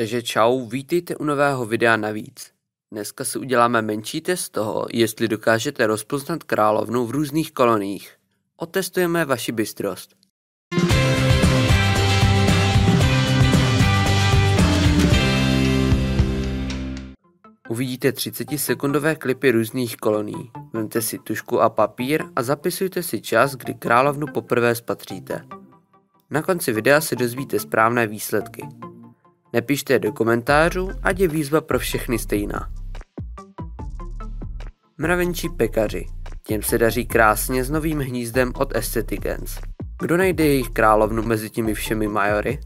Takže čau, vítejte u nového videa navíc. Dneska si uděláme menší test toho, jestli dokážete rozpoznat královnu v různých koloniích. Otestujeme vaši bystrost. Uvidíte 30-sekundové klipy různých kolonií. Vemte si tužku a papír a zapisujte si čas, kdy královnu poprvé spatříte. Na konci videa se dozvíte správné výsledky. Nepište je do komentářů, ať je výzva pro všechny stejná. Mravenčí pekaři. Těm se daří krásně s novým hnízdem od Aesthetic Gents. Kdo najde jejich královnu mezi těmi všemi majory?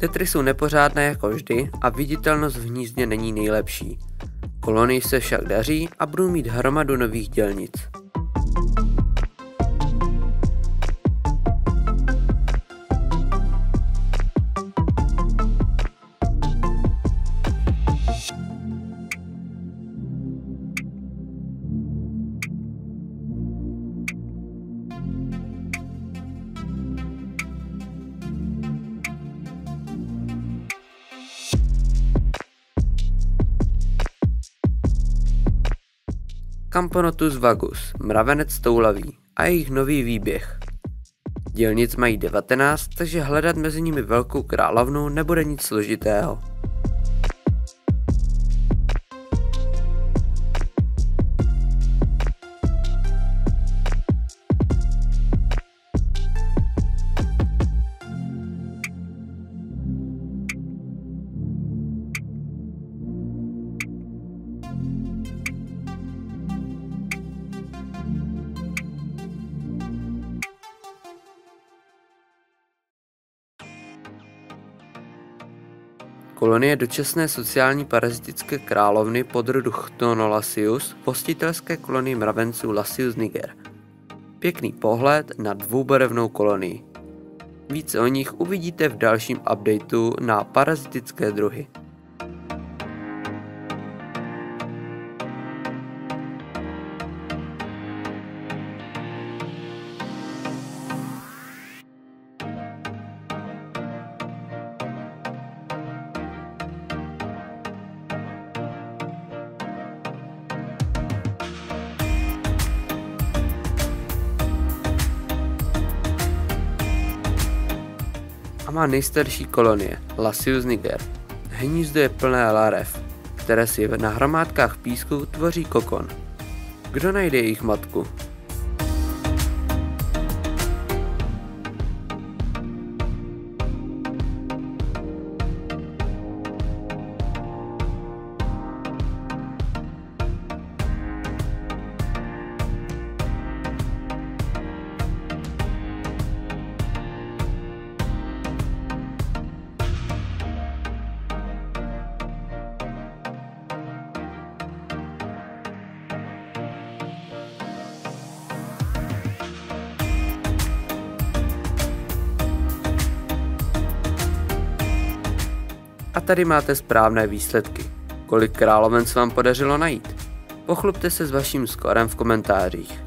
Tetry jsou nepořádné jako vždy a viditelnost v hnízdě není nejlepší. Kolonii se však daří a budou mít hromadu nových dělnic. Camponotus vagus, mravenec toulavý a jejich nový výběh. Dělnic mají 19, takže hledat mezi nimi velkou královnu nebude nic složitého. Kolonie dočasné sociální parazitické královny podrodu Chthonolasius v hostitelské kolonii mravenců Lasius niger. Pěkný pohled na dvoubarevnou kolonii. Více o nich uvidíte v dalším updateu na parazitické druhy. A má nejstarší kolonie, Lasius niger. Hnízdo je plné larev, které si na hromádkách písku tvoří kokon. Kdo najde jejich matku? A tady máte správné výsledky. Kolik královen se vám podařilo najít? Pochlubte se s vaším skorem v komentářích.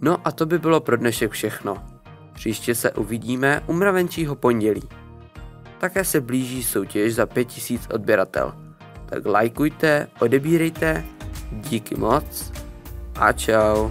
No a to by bylo pro dnešek všechno. Příště se uvidíme u mravenčího pondělí. Také se blíží soutěž za 5000 odběratel. Tak lajkujte, odebírejte, díky moc a čau.